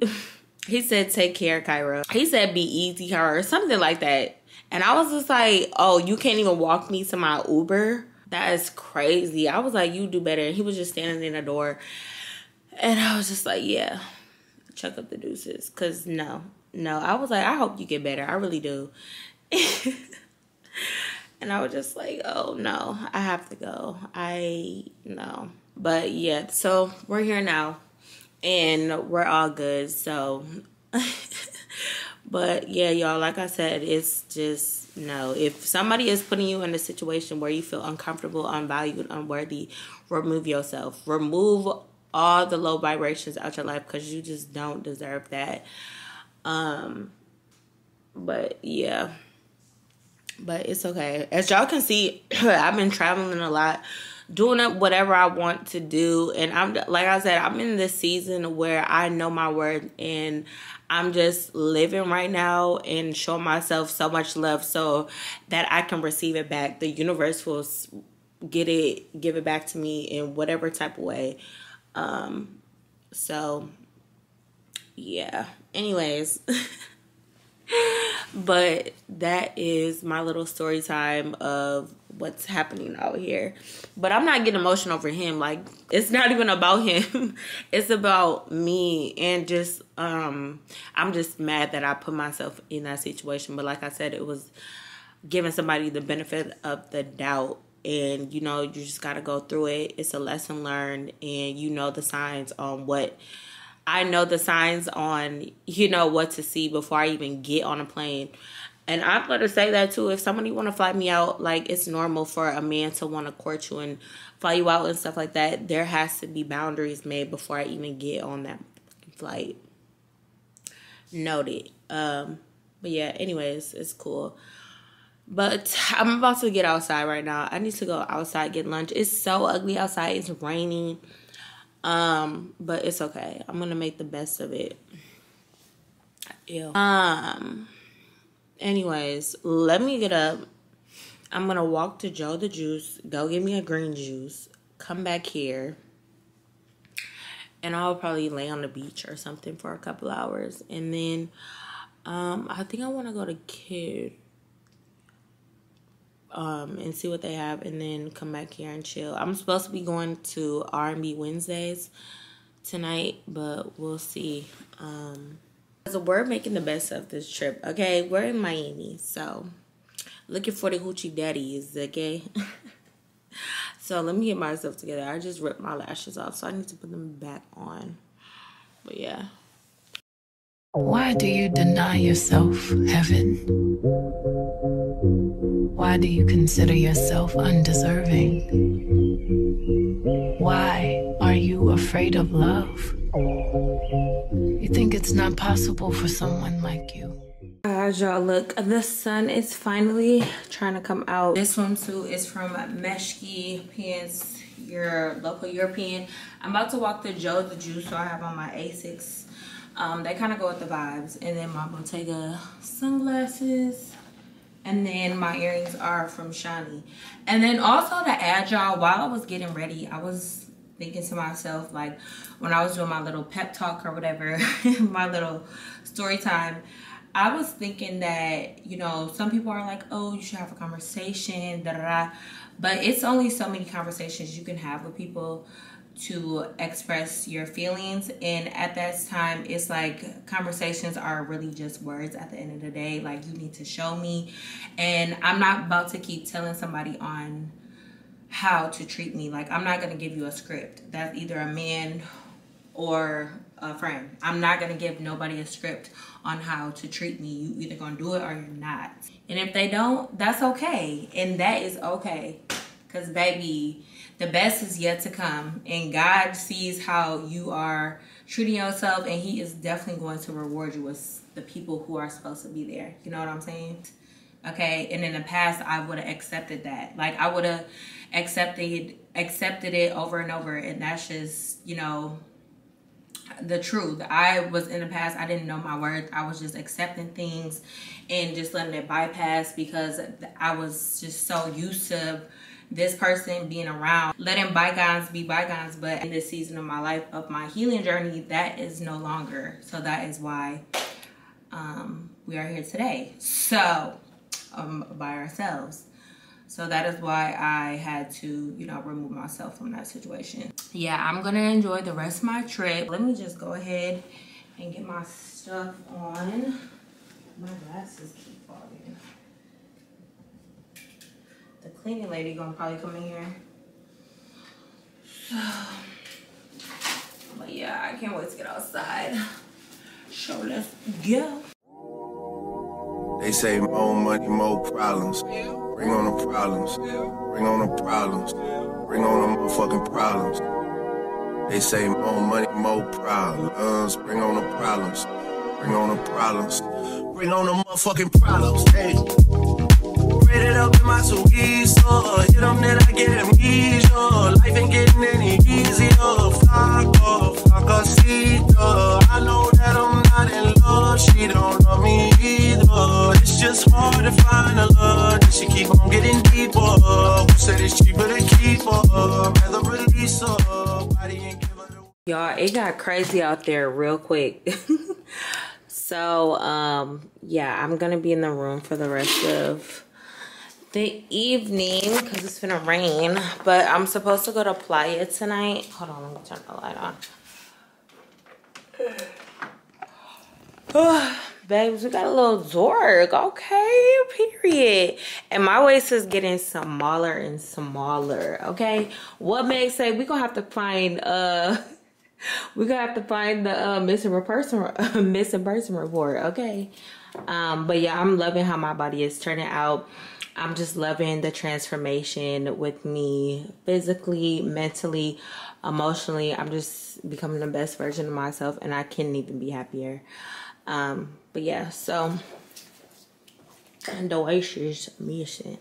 he said, take care, Kirah. He said, be easy, Kirah, or something like that. And I was just like, oh, you can't even walk me to my Uber? That is crazy. I was like, you do better. And he was just standing in the door. And I was just like, yeah, chuck up the deuces, because no. No, I was like, I hope you get better. I really do. And I was just like, oh, no, I have to go. I know. But, yeah, so we're here now. And we're all good. So, but, yeah, y'all, like I said, it's just, no. If somebody is putting you in a situation where you feel uncomfortable, unvalued, unworthy, remove yourself. Remove all the low vibrations out your life because you just don't deserve that. Um, but yeah, but it's okay. As y'all can see, I've been traveling a lot, doing up whatever I want to do. And I'm, like I said, I'm in this season where I know my worth, and I'm just living right now and showing myself so much love so that I can receive it back. The universe will get it, give it back to me in whatever type of way. Um, so yeah. Anyways, but that is my little story time of what's happening out here. But I'm not getting emotional for him. Like, it's not even about him. It's about me. And just, um, I'm just mad that I put myself in that situation. But like I said, it was giving somebody the benefit of the doubt. And, you know, you just got to go through it. It's a lesson learned. And you know the signs on what... I know the signs on, you know, what to see before I even get on a plane. And I'm going to say that, too. If somebody want to fly me out, like, it's normal for a man to want to court you and fly you out and stuff like that. There has to be boundaries made before I even get on that flight. Noted. Um, but, yeah, anyways, it's cool. But I'm about to get outside right now. I need to go outside, get lunch. It's so ugly outside. It's raining. Um, but it's okay. I'm gonna make the best of it. Ew. Um, anyways, let me get up. I'm gonna walk to Joe The Juice, go get me a green juice, come back here, and I'll probably lay on the beach or something for a couple hours. And then, um, I think I wanna go to Kid, um and see what they have, and then come back here and chill. I'm supposed to be going to R and B Wednesdays tonight, but we'll see. Um so we're making the best of this trip, okay? We're in Miami, so looking for the hoochie daddies, okay? So let me get myself together. I just ripped my lashes off, so I need to put them back on. But yeah. Why do you deny yourself heaven? Why do you consider yourself undeserving? Why are you afraid of love? You think it's not possible for someone like you. Guys, y'all, look, the sun is finally trying to come out. This swimsuit is from Meshki Pants, your local European. I'm about to walk the Joe The Juice, so I have on my A six. Um, they kind of go with the vibes. And then my Bottega sunglasses. And then my earrings are from Shiny. And then also to add, y'all, while I was getting ready, I was thinking to myself, like, when I was doing my little pep talk or whatever, my little story time, I was thinking that, you know, some people are like, oh, you should have a conversation, da da da. But it's only so many conversations you can have with people to express your feelings, and at that time it's like conversations are really just words at the end of the day. Like, you need to show me, and I'm not about to keep telling somebody on how to treat me. Like, I'm not going to give you a script. That's either a man or a friend. I'm not going to give nobody a script on how to treat me. You either going to do it or you're not, and if they don't, that's okay, and that is okay, because baby, the best is yet to come, and God sees how you are treating yourself, and he is definitely going to reward you with the people who are supposed to be there. You know what I'm saying? Okay, and in the past, I would have accepted that. Like, I would have accepted, accepted it over and over, and that's just, you know, the truth. I was in the past, I didn't know my worth. I was just accepting things and just letting it bypass because I was just so used to this person being around, letting bygones be bygones. But in this season of my life, of my healing journey, that is no longer. So that is why um we are here today, so um by ourselves. So that is why I had to, you know, remove myself from that situation. Yeah, I'm gonna enjoy the rest of my trip. Let me just go ahead and get my stuff on. My glasses keep falling. The cleaning lady gonna probably come in here. So, but yeah, I can't wait to get outside. So let's go. They say more money, more problems. Bring on the problems. Bring on the problems. Bring on the motherfucking problems. They say more money, more problems. Bring on the problems. Bring on the problems. Bring on the motherfucking problems. Hey. Read it up in my two-piece, uh, hit them, then I get amnesia. Life ain't getting any easier. Fuck off, fuck a seat, uh, I know that I'm not in love. She don't love me either. It's just hard to find a love that she keep on getting deeper. Who said it's cheaper to keep her? Rather release her. Y'all, it got crazy out there real quick. So, um, yeah, I'm gonna be in the room for the rest of the evening because it's gonna rain, but I'm supposed to go to Playa tonight. Hold on, let me turn the light on. Oh, babes, we got a little dork, okay, period. And my waist is getting smaller and smaller, okay? What Meg say, we gonna have to find, uh, we gonna have to find the uh, missing person, missing person report, okay? Um, but yeah, I'm loving how my body is turning out. I'm just loving the transformation with me physically, mentally, emotionally. I'm just becoming the best version of myself, and I can't even be happier. Um, but yeah, so and the oasis mission.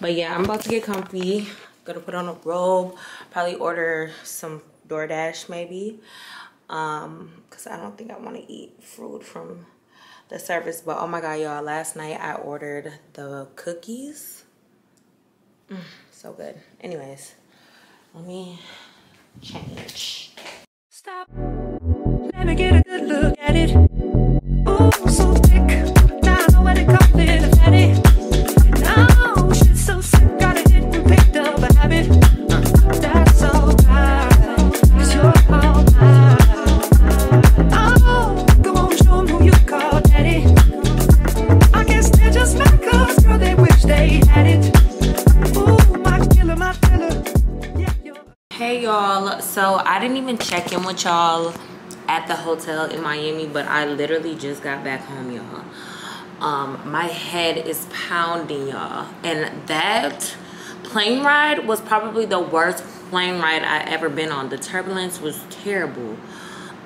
But yeah, I'm about to get comfy. Gonna put on a robe, probably order some DoorDash maybe. Um, cause I don't think I wanna eat food from the service. But oh my god, y'all, last night I ordered the cookies. Mm, so good. Anyways, let me change. Stop. Let me get a good look at it. Oh, so thick. Now I know where to come in the fatty. No, shit's so sick. Got it hit and picked up a habit. That's so bad. Cause you're all mine. Oh, come on, show them who you call daddy. I guess they're just my cause, girl, they wish they had it. Ooh, my killer, my killer. Yeah, hey y'all, so I didn't even check in with y'all at the hotel in Miami, but I literally just got back home, y'all. Um, my head is pounding, y'all. And that plane ride was probably the worst plane ride I ever been on. The turbulence was terrible.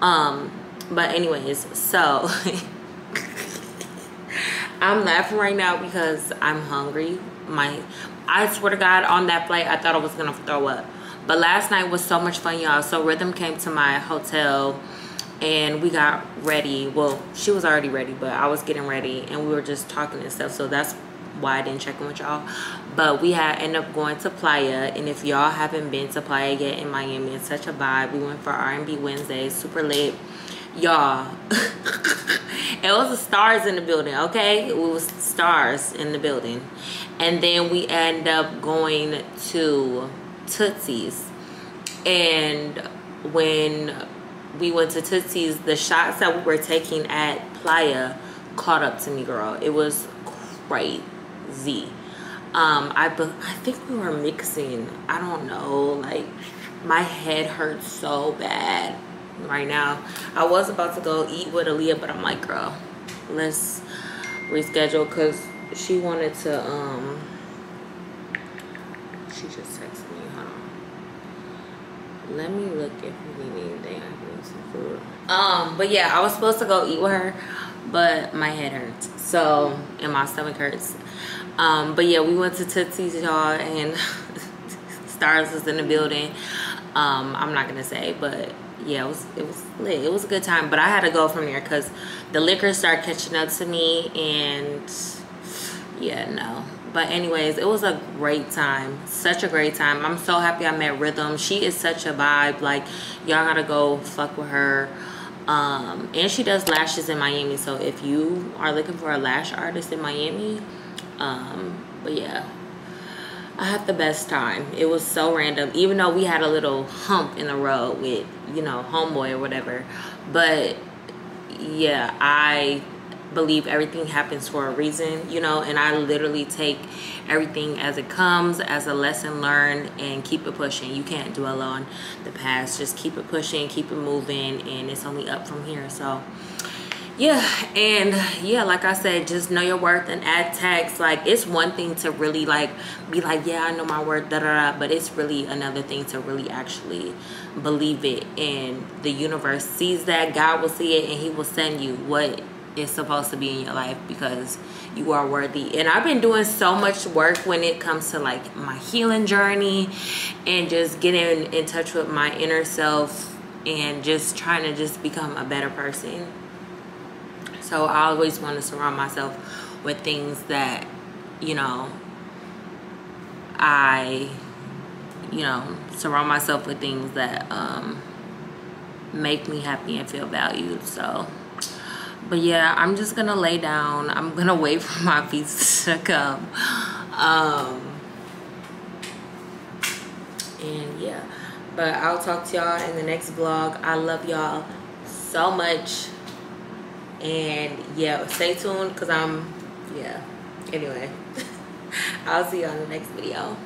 Um, but anyways, so I'm laughing right now because I'm hungry. My, I swear to God, on that flight, I thought I was gonna throw up. But last night was so much fun, y'all. So Rhythm came to my hotel and we got ready. Well, she was already ready, but I was getting ready and we were just talking and stuff. So that's why I didn't check in with y'all. But we had ended up going to Playa. And if y'all haven't been to Playa yet in Miami, it's such a vibe. We went for R and B Wednesday, super lit. Y'all, it was the stars in the building, okay? It was stars in the building. And then we end up going to Tootsie's. And when we went to Tootsie's, the shots that we were taking at Playa caught up to me, girl. It was crazy. Um, I, I think we were mixing. I don't know. Like, my head hurts so bad right now. I was about to go eat with Aaliyah, but I'm like, girl, let's reschedule because she wanted to, um, she just texted me. Hold on. Let me look if we need anything. I need some food. Um, but yeah, I was supposed to go eat with her, but my head hurts. So, and my stomach hurts. Um, but yeah, we went to Tootsie's, y'all, and stars was in the building. Um, I'm not gonna say, but yeah, it was, it was lit. It was a good time, but I had to go from there because the liquor started catching up to me, and yeah, no. But anyways, it was a great time. Such a great time. I'm so happy I met Rhythm. She is such a vibe. Like, y'all gotta go fuck with her. Um, and she does lashes in Miami. So if you are looking for a lash artist in Miami, um, but yeah. I had the best time. It was so random, even though we had a little hump in the road with, you know, homeboy or whatever. But yeah, I believe everything happens for a reason, you know, and I literally take everything as it comes, as a lesson learned, and keep it pushing. You can't dwell on the past. Just keep it pushing, keep it moving, and it's only up from here. So yeah, and yeah, like I said, just know your worth and add tax. Like, it's one thing to really like be like, yeah, I know my worth, da da da, but it's really another thing to really actually believe it. And the universe sees that, God will see it, and He will send you what is supposed to be in your life because you are worthy. And I've been doing so much work when it comes to like my healing journey and just getting in touch with my inner self and just trying to just become a better person. So I always want to surround myself with things that, you know, I, you know, surround myself with things that um, make me happy and feel valued. So, but yeah, I'm just going to lay down. I'm going to wait for my pizza to come. Um, and yeah, but I'll talk to y'all in the next vlog. I love y'all so much. And yeah, stay tuned because I'm, yeah, anyway, I'll see y'all in the next video.